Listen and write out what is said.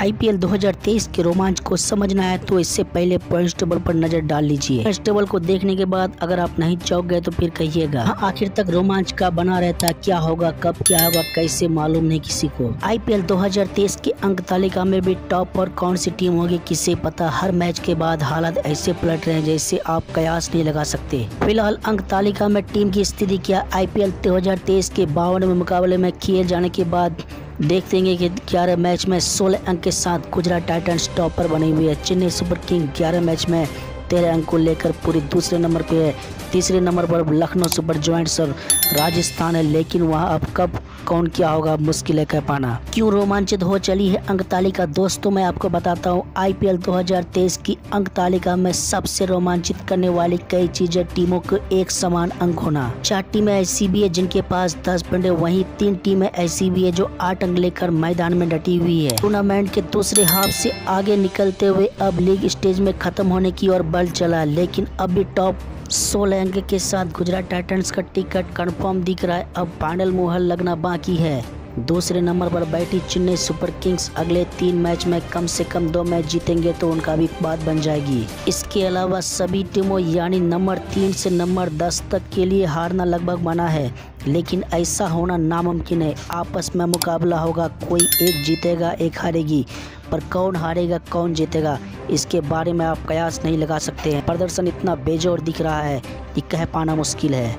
IPL 2023 के रोमांच को समझना है तो इससे पहले पॉइंट्स टेबल पर नजर डाल लीजिए। पॉइंट्स टेबल को देखने के बाद अगर आप नहीं चौंक गए तो फिर कहिएगा। आखिर तक रोमांच का बना रहता, क्या होगा, कब क्या होगा, कैसे, मालूम नहीं किसी को। आईपीएल 2023 के अंक तालिका में भी टॉप पर कौन सी टीम होगी किसे पता। हर मैच के बाद हालात ऐसे पलट रहे हैं जैसे आप कयास नहीं लगा सकते। फिलहाल अंक तालिका में टीम की स्थिति क्या, आईपीएल 2023 के 52वें मुकाबले में खेले जाने के बाद देखते हैं कि 11 मैच में 16 अंक के साथ गुजरात टाइटन्स टॉप पर बनी हुई है। चेन्नई सुपर किंग्स 11 मैच में 13 अंक को लेकर पूरी दूसरे नंबर पे है। तीसरे नंबर पर लखनऊ सुपर ज्वाइंट्स और राजस्थान है, लेकिन वहां अब कब कौन क्या होगा मुश्किल है कह पाना। क्यों रोमांचित हो चली है अंक तालिका? दोस्तों मैं आपको बताता हूं, आईपीएल 2023 की अंक तालिका में सबसे रोमांचित करने वाली कई चीजें टीमों को एक समान अंक होना। 4 टीमें ऐसी भी है जिनके पास 10 पॉइंट है, वहीं 3 टीमें ऐसी भी है जो 8 अंक लेकर मैदान में डटी हुई है। टूर्नामेंट के दूसरे हाफ से आगे निकलते हुए अब लीग स्टेज में खत्म होने की ओर बल चला, लेकिन अब भी टॉप 16 अंक के साथ गुजरात टाइटन्स का टिकट कंफर्म दिख रहा है। अब फाइनल मुहर लगना बाकी है। दूसरे नंबर पर बैठी चेन्नई सुपर किंग्स अगले 3 मैच में कम से कम 2 मैच जीतेंगे तो उनका भी बात बन जाएगी। इसके अलावा सभी टीमों यानी नंबर 3 से नंबर 10 तक के लिए हारना लगभग मना है, लेकिन ऐसा होना नामुमकिन है। आपस में मुकाबला होगा, कोई एक जीतेगा एक हारेगी, पर कौन हारेगा कौन जीतेगा इसके बारे में आप कयास नहीं लगा सकते हैं। प्रदर्शन इतना बेजोड़ दिख रहा है कि कह पाना मुश्किल है।